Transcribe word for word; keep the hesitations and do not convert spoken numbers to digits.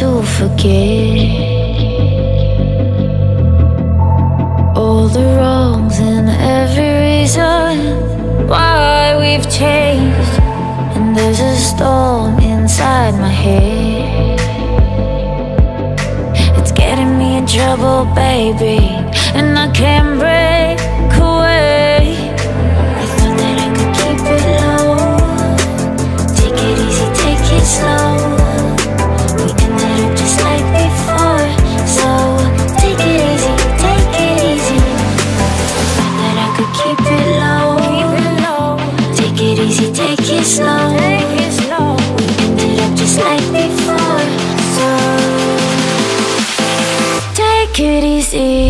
to forget all the wrongs and every reason why we've changed. And there's a storm inside my head, it's getting me in trouble, baby, and I can't break away. I thought that I could keep it low, take it easy, take it slow. We ended up just like before, so take it easy, take it easy. I thought that I could keep it low, keep it low. Take it easy, take it slow. We ended up just like before, so take it easy.